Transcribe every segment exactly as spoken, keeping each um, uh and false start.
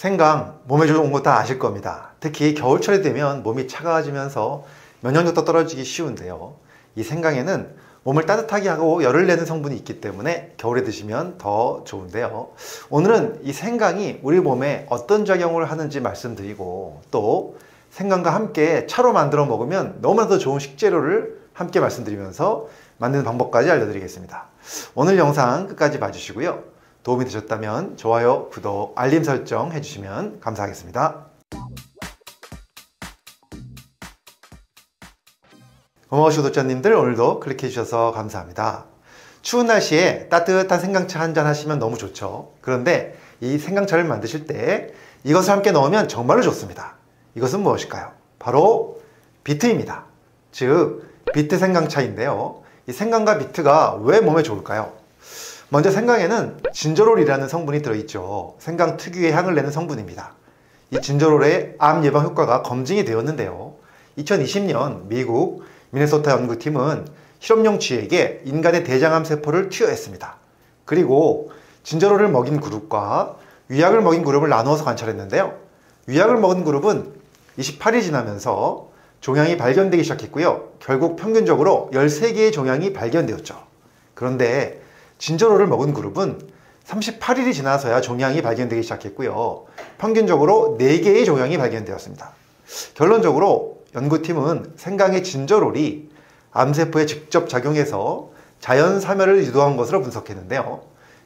생강, 몸에 좋은 거 다 아실 겁니다. 특히 겨울철이 되면 몸이 차가워지면서 면역력도 떨어지기 쉬운데요. 이 생강에는 몸을 따뜻하게 하고 열을 내는 성분이 있기 때문에 겨울에 드시면 더 좋은데요. 오늘은 이 생강이 우리 몸에 어떤 작용을 하는지 말씀드리고, 또 생강과 함께 차로 만들어 먹으면 너무나도 좋은 식재료를 함께 말씀드리면서 만드는 방법까지 알려드리겠습니다. 오늘 영상 끝까지 봐주시고요. 도움이 되셨다면 좋아요, 구독, 알림 설정 해주시면 감사하겠습니다. 고마우신 구독자님들, 오늘도 클릭해주셔서 감사합니다. 추운 날씨에 따뜻한 생강차 한잔 하시면 너무 좋죠. 그런데 이 생강차를 만드실 때 이것을 함께 넣으면 정말로 좋습니다. 이것은 무엇일까요? 바로 비트입니다. 즉, 비트 생강차인데요. 이 생강과 비트가 왜 몸에 좋을까요? 먼저 생강에는 진저롤이라는 성분이 들어있죠. 생강 특유의 향을 내는 성분입니다. 이 진저롤의 암 예방 효과가 검증이 되었는데요. 이천이십 년 미국 미네소타 연구팀은 실험용 쥐에게 인간의 대장암 세포를 투여했습니다. 그리고 진저롤을 먹인 그룹과 위약을 먹인 그룹을 나누어서 관찰했는데요. 위약을 먹은 그룹은 이십팔 일이 지나면서 종양이 발견되기 시작했고요. 결국 평균적으로 열세 개의 종양이 발견되었죠. 그런데 진저롤을 먹은 그룹은 삼십팔 일이 지나서야 종양이 발견되기 시작했고요. 평균적으로 네 개의 종양이 발견되었습니다. 결론적으로 연구팀은 생강의 진저롤이 암세포에 직접 작용해서 자연 사멸을 유도한 것으로 분석했는데요.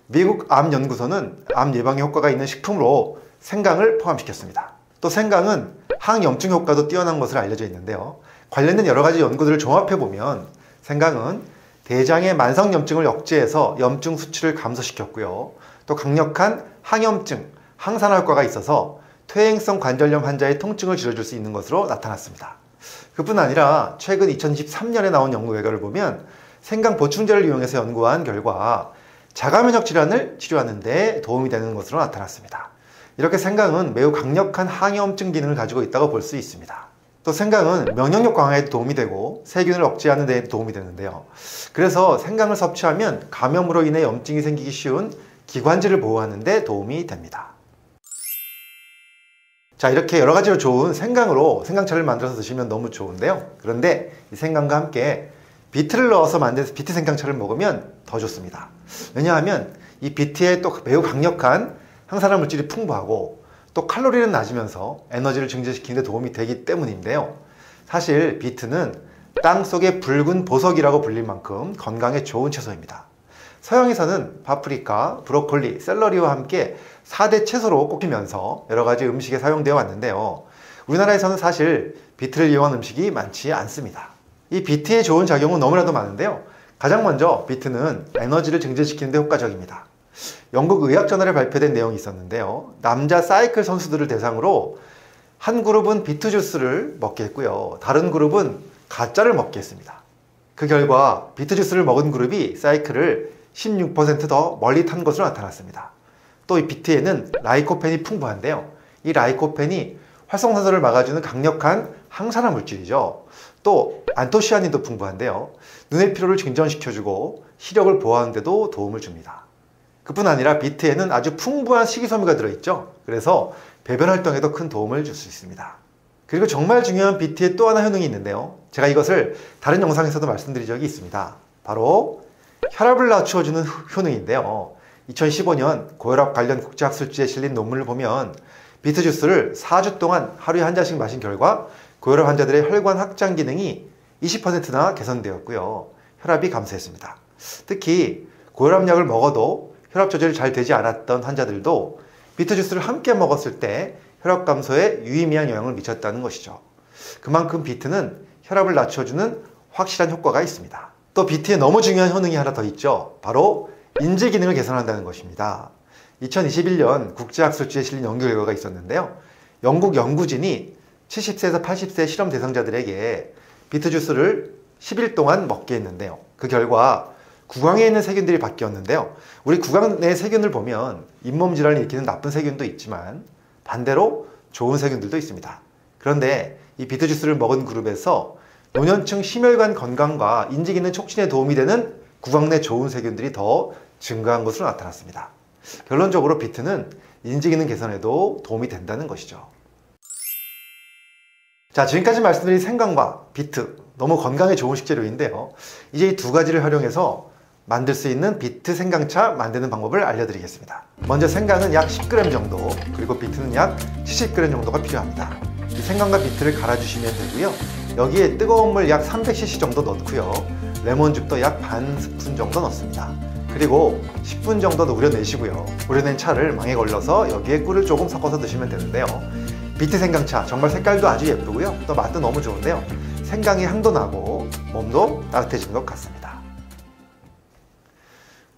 미국 암연구소는 암 예방에 효과가 있는 식품으로 생강을 포함시켰습니다. 또 생강은 항염증 효과도 뛰어난 것으로 알려져 있는데요. 관련된 여러 가지 연구들을 종합해보면 생강은 대장의 만성염증을 억제해서 염증 수치를 감소시켰고요. 또 강력한 항염증, 항산화 효과가 있어서 퇴행성 관절염 환자의 통증을 줄여줄 수 있는 것으로 나타났습니다. 그뿐 아니라 최근 이천이십삼 년에 나온 연구 결과를 보면 생강 보충제를 이용해서 연구한 결과 자가면역 질환을 치료하는 데 도움이 되는 것으로 나타났습니다. 이렇게 생강은 매우 강력한 항염증 기능을 가지고 있다고 볼 수 있습니다. 또 생강은 면역력 강화에 도움이 되고 세균을 억제하는 데 도움이 되는데요. 그래서 생강을 섭취하면 감염으로 인해 염증이 생기기 쉬운 기관지를 보호하는 데 도움이 됩니다. 자, 이렇게 여러 가지로 좋은 생강으로 생강차를 만들어서 드시면 너무 좋은데요. 그런데 이 생강과 함께 비트를 넣어서 만든 비트 생강차를 먹으면 더 좋습니다. 왜냐하면 이 비트에 또 매우 강력한 항산화 물질이 풍부하고 또 칼로리는 낮으면서 에너지를 증진시키는 데 도움이 되기 때문인데요. 사실 비트는 땅 속의 붉은 보석이라고 불릴 만큼 건강에 좋은 채소입니다. 서양에서는 파프리카, 브로콜리, 샐러리와 함께 사 대 채소로 꼽히면서 여러가지 음식에 사용되어 왔는데요. 우리나라에서는 사실 비트를 이용한 음식이 많지 않습니다. 이 비트의 좋은 작용은 너무나도 많은데요. 가장 먼저 비트는 에너지를 증진시키는 데 효과적입니다. 영국 의학저널에 발표된 내용이 있었는데요. 남자 사이클 선수들을 대상으로 한 그룹은 비트 주스를 먹게 했고요. 다른 그룹은 가짜를 먹게 했습니다. 그 결과 비트 주스를 먹은 그룹이 사이클을 십육 퍼센트 더 멀리 탄 것으로 나타났습니다. 또 이 비트에는 라이코펜이 풍부한데요. 이 라이코펜이 활성산소를 막아주는 강력한 항산화 물질이죠. 또 안토시아닌도 풍부한데요. 눈의 피로를 증전시켜주고 시력을 보호하는 데도 도움을 줍니다. 그뿐 아니라 비트에는 아주 풍부한 식이섬유가 들어있죠. 그래서 배변 활동에도 큰 도움을 줄 수 있습니다. 그리고 정말 중요한 비트의 또 하나 효능이 있는데요. 제가 이것을 다른 영상에서도 말씀드린 적이 있습니다. 바로 혈압을 낮춰주는 효능인데요. 이천십오 년 고혈압 관련 국제학술지에 실린 논문을 보면 비트 주스를 사 주 동안 하루에 한 잔씩 마신 결과 고혈압 환자들의 혈관 확장 기능이 이십 퍼센트나 개선되었고요. 혈압이 감소했습니다. 특히 고혈압약을 먹어도 혈압 조절이 잘 되지 않았던 환자들도 비트 주스를 함께 먹었을 때 혈압 감소에 유의미한 영향을 미쳤다는 것이죠. 그만큼 비트는 혈압을 낮춰주는 확실한 효과가 있습니다. 또 비트에 너무 중요한 효능이 하나 더 있죠. 바로 인지 기능을 개선한다는 것입니다. 이천이십일 년 국제학술지에 실린 연구 결과가 있었는데요. 영국 연구진이 칠십 세에서 팔십 세 실험 대상자들에게 비트 주스를 십 일 동안 먹게 했는데요. 그 결과 구강에 있는 세균들이 바뀌었는데요. 우리 구강 내 세균을 보면 잇몸 질환을 일으키는 나쁜 세균도 있지만 반대로 좋은 세균들도 있습니다. 그런데 이 비트 주스를 먹은 그룹에서 노년층 심혈관 건강과 인지기능 촉진에 도움이 되는 구강 내 좋은 세균들이 더 증가한 것으로 나타났습니다. 결론적으로 비트는 인지기능 개선에도 도움이 된다는 것이죠. 자, 지금까지 말씀드린 생강과 비트, 너무 건강에 좋은 식재료인데요, 이제 이 두 가지를 활용해서 만들 수 있는 비트 생강차 만드는 방법을 알려드리겠습니다. 먼저 생강은 약 십 그램 정도, 그리고 비트는 약 칠십 그램 정도가 필요합니다. 이 생강과 비트를 갈아주시면 되고요, 여기에 뜨거운 물 약 삼백 씨씨 정도 넣고요, 레몬즙도 약 반 스푼 정도 넣습니다. 그리고 십 분 정도 우려내시고요, 우려낸 차를 망에 걸러서 여기에 꿀을 조금 섞어서 드시면 되는데요, 비트 생강차 정말 색깔도 아주 예쁘고요, 또 맛도 너무 좋은데요, 생강이 향도 나고 몸도 따뜻해진 것 같습니다.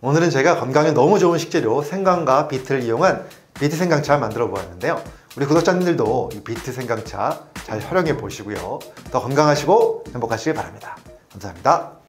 오늘은 제가 건강에 너무 좋은 식재료 생강과 비트를 이용한 비트 생강차 만들어 보았는데요, 우리 구독자님들도 이 비트 생강차 잘 활용해 보시고요, 더 건강하시고 행복하시길 바랍니다. 감사합니다.